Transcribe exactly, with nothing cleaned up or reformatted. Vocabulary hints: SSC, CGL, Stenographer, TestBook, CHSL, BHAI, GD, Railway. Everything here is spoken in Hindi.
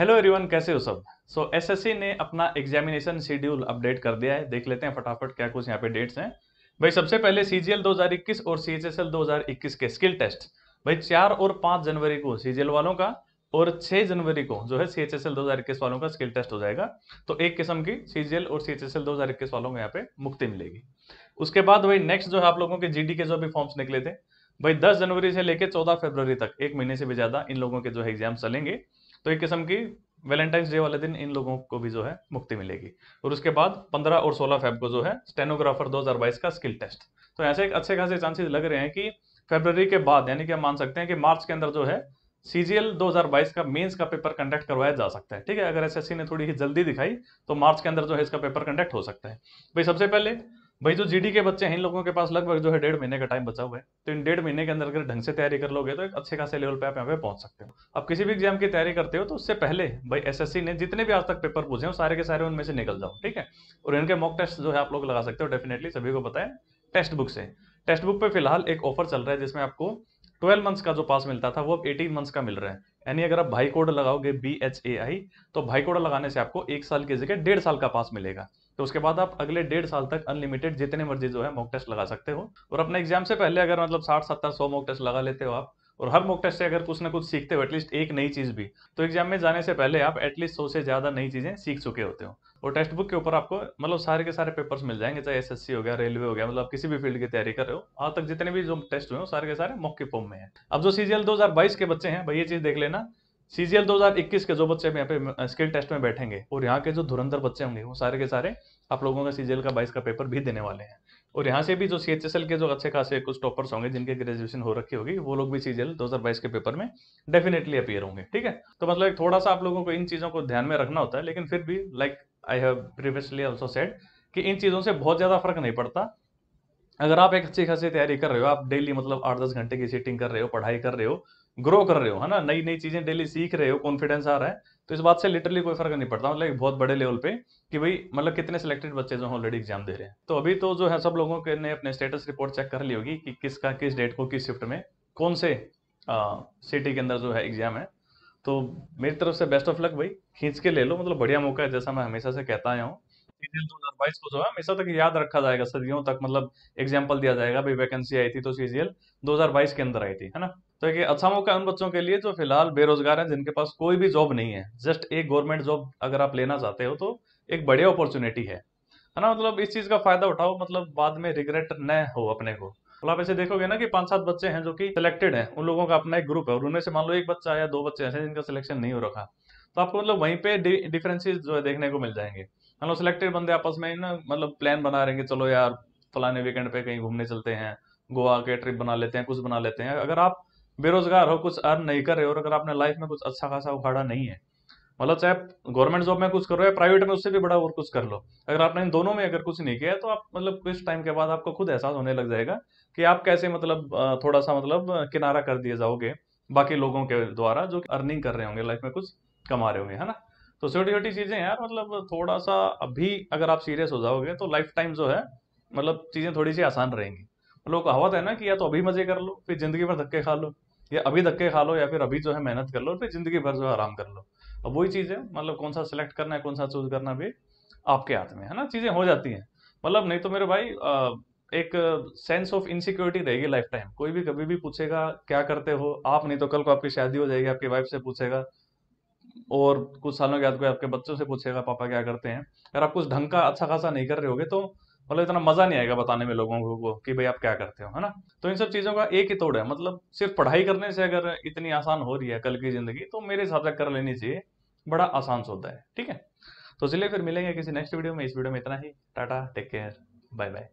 हेलो एवरीवन, कैसे हो सब। सो so, एसएससी ने अपना एग्जामिनेशन शेड्यूल अपडेट कर दिया है। देख लेते हैं फटाफट क्या कुछ यहाँ पे डेट्स हैं। भाई सबसे पहले सीजीएल दो हज़ार इक्कीस और सीएचएसएल दो हज़ार इक्कीस के स्किल टेस्ट भाई चार और पाँच जनवरी को सीजीएल वालों का और छह जनवरी को जो है सीएचएसएल दो हज़ार इक्कीस वालों का स्किल टेस्ट हो जाएगा। तो एक किस्म की सीजीएल और सीएचएसएल दो हज़ार इक्कीस वालों को यहाँ पे मुक्ति मिलेगी। उसके बाद भाई नेक्स्ट जो है आप लोगों के जीडी के जो भी फॉर्म्स निकले थे भाई दस जनवरी से लेकर चौदह फरवरी तक एक महीने से भी ज्यादा इन लोगों के जो है एग्जाम चलेंगे। तो एक किस्म की वैलेंटाइंस डे वाले दिन इन लोगों को भी जो है मुक्ति मिलेगी। और उसके बाद पंद्रह और सोलह फेब को जो है स्टेनोग्राफर दो हज़ार बाईस का स्किल टेस्ट। तो ऐसे एक अच्छे खासे चांसेस लग रहे हैं कि फरवरी के बाद यानी कि हम मान सकते हैं कि मार्च के अंदर जो है सीजीएल दो हज़ार बाईस का मेंस का पेपर कंडक्ट करवाया जा सकता है। ठीक है, अगर एसएससी ने थोड़ी ही जल्दी दिखाई तो मार्च के अंदर जो है इसका पेपर कंडक्ट हो सकता है। भाई सबसे पहले भाई जो जीडी के बच्चे हैं इन लोगों के पास लगभग जो है डेढ़ महीने का टाइम बचा हुआ है। तो इन डेढ़ महीने के अंदर अगर ढंग से तैयारी कर लोगे तो एक अच्छे खासे लेवल पे आप यहाँ पे पहुंच सकते हो। आप किसी भी एग्जाम की तैयारी करते हो तो उससे पहले भाई एसएससी ने जितने भी आज तक पेपर पूछे हैं सारे के सारे उनमें से निकल जाओ। ठीक है, और इनके मॉक टेस्ट जो है आप लोग लगा सकते हो। डेफिनेटली सभी को पता है टेस्ट बुक से, टेस्ट बुक पे फिलहाल एक ऑफर चल रहा है जिसमें आपको ट्वेल्व मंथ्स का जो पास मिलता था वो अब एटीन मंथ्स का मिल रहा है। यानी अगर आप भाई कोड लगाओगे बी एच ए आई तो भाई कोड लगाने से आपको एक साल की जगह डेढ़ साल का पास मिलेगा। तो उसके बाद आप अगले डेढ़ साल तक अनलिमिटेड जितने मर्जी जो है मॉक टेस्ट लगा सकते हो। और अपने एग्जाम से पहले अगर मतलब साठ सत्तर सौ मॉक टेस्ट लगा लेते हो आप और हर मॉक टेस्ट से अगर कुछ ना कुछ सीखते हो एटलीस्ट एक नई चीज भी, तो एग्जाम में जाने से पहले आप एटलीस्ट सौ से ज्यादा नई चीजें सीख चुके होते हो। और टेक्स्ट बुक के ऊपर आपको मतलब सारे के सारे पेपर्स मिल जाएंगे, चाहे एसएससी हो गया, रेलवे हो गया, मतलब किसी भी फील्ड की तैयारी कर रहे हो आज तक जितने भी जो टेस्ट हुए सारे के सारे मॉक के फॉर्म में है। अब जो सीजीएल दो हजार बाईस के बच्चे हैं भाई ये चीज देख लेना, सीजीएल दो हज़ार इक्कीस के जो बच्चे यहाँ पे स्किल टेस्ट में बैठेंगे और यहाँ के जो धुरंधर बच्चे होंगे वो सारे के सारे आप लोगों का सीजीएल का बाईस का पेपर भी देने वाले हैं। और यहाँ से भी जो सीएचएसएल के जो अच्छे खासे कुछ टॉपर्स होंगे जिनके ग्रेजुएशन हो रखी होगी वो लोग भी सीजीएल दो हज़ार बाईस के पेपर में डेफिनेटली अपीयर होंगे। ठीक है, तो मतलब थोड़ा सा आप लोगों को इन चीज़ों को ध्यान में रखना होता है। लेकिन फिर भी like I have previously also said कि इन चीज़ों से बहुत ज़्यादा फर्क नहीं पड़ता। अगर आप एक अच्छी खासी तैयारी कर रहे हो, आप डेली मतलब आठ दस घंटे की सीटिंग कर रहे हो, पढ़ाई कर रहे हो, ग्रो कर रहे हो, है ना, नई नई चीजें डेली सीख रहे हो, कॉन्फिडेंस आ रहा है, तो इस बात से लिटरली कोई फर्क नहीं पड़ता मतलब बहुत बड़े लेवल पे कि भाई मतलब कितने सिलेक्टेड बच्चे जो ऑलरेडी एग्जाम दे रहे हैं। तो अभी तो जो है सब लोगों के ने अपने स्टेटस रिपोर्ट चेक कर ली होगी कि किसका किस डेट को किस शिफ्ट में कौन से सिटी के अंदर जो है एग्जाम है। तो मेरी तरफ से बेस्ट ऑफ लक भाई, खींच के ले लो, मतलब बढ़िया मौका है। जैसा मैं हमेशा से कहता आया हूँ सीजीएल दो हज़ार बाईस को जो है हमेशा तक याद रखा जाएगा, सदियों तक मतलब एग्जाम्पल दिया जाएगा भाई वैकेंसी आई थी तो सीजीएल दो हज़ार बाईस के अंदर आई थी, है ना। तो ये अच्छा मौका उन बच्चों के लिए जो फिलहाल बेरोजगार हैं, जिनके पास कोई भी जॉब नहीं है, जस्ट एक गवर्नमेंट जॉब अगर आप लेना चाहते हो तो एक बढ़िया अपॉर्चुनिटी है, है ना। मतलब इस चीज का फायदा उठाओ, मतलब बाद में रिग्रेट न हो अपने को। मतलब आप ऐसे देखोगे ना कि पांच सात बच्चे हैं जो कि सिलेक्टेड हैं, उन लोगों का अपना एक ग्रुप है और उनमें से मान लो एक बच्चा या दो बच्चे ऐसे जिनका सिलेक्शन नहीं हो रखा, तो आपको मतलब वहीं पे डिफरेंसेस जो है देखने को मिल जाएंगे। मतलब सिलेक्टेड बंदे आपस में ना मतलब प्लान बना रहेंगे, चलो यार फलाने वीकेंड पे कहीं घूमने चलते हैं, गोवा के ट्रिप बना लेते हैं, कुछ बना लेते हैं। अगर आप बेरोजगार हो, कुछ अर्न नहीं कर रहे हो और अगर आपने लाइफ में कुछ अच्छा खासा उखाड़ा नहीं है, मतलब चाहे गवर्नमेंट जॉब में कुछ करो या प्राइवेट में उससे भी बड़ा और कुछ कर लो, अगर आपने इन दोनों में अगर कुछ नहीं किया तो आप मतलब कुछ टाइम के बाद आपको खुद एहसास होने लग जाएगा कि आप कैसे मतलब थोड़ा सा मतलब किनारा कर दिए जाओगे बाकी लोगों के द्वारा जो अर्निंग कर रहे होंगे, लाइफ में कुछ कमा रहे होंगे, है ना। तो छोटी छोटी चीजें यार मतलब थोड़ा सा अभी अगर आप सीरियस हो जाओगे तो लाइफ टाइम जो है मतलब चीजें थोड़ी सी आसान रहेंगी। लोग कहावत है ना कि या तो अभी मजे कर लो फिर जिंदगी भर धक्के खा लो, या अभी धक्के खा लो या फिर अभी जो है मेहनत कर लो फिर जिंदगी भर जो है आराम कर लो। अब वही चीज है, मतलब कौन सा सिलेक्ट करना है, कौन सा चूज करना भी आपके हाथ में है ना, चीजें हो जाती हैं। मतलब नहीं तो मेरे भाई एक सेंस ऑफ इनसिक्योरिटी रहेगी लाइफ टाइम। कोई भी कभी भी पूछेगा क्या करते हो आप, नहीं तो कल को आपकी शादी हो जाएगी आपकी वाइफ से पूछेगा और कुछ सालों के बाद कोई आपके बच्चों से पूछेगा पापा क्या करते हैं। अगर आप कुछ ढंग का अच्छा खासा नहीं कर रहे होगे तो मतलब इतना मजा नहीं आएगा बताने में लोगों को कि भाई आप क्या करते हो, है ना। तो इन सब चीजों का एक ही तोड़ है, मतलब सिर्फ पढ़ाई करने से अगर इतनी आसान हो रही है कल की जिंदगी तो मेरे हिसाब से कर लेनी चाहिए, बड़ा आसान सौदा है। ठीक है, तो चलिए फिर मिलेंगे किसी नेक्स्ट वीडियो में। इस वीडियो में इतना ही, tata, take care, bye bye.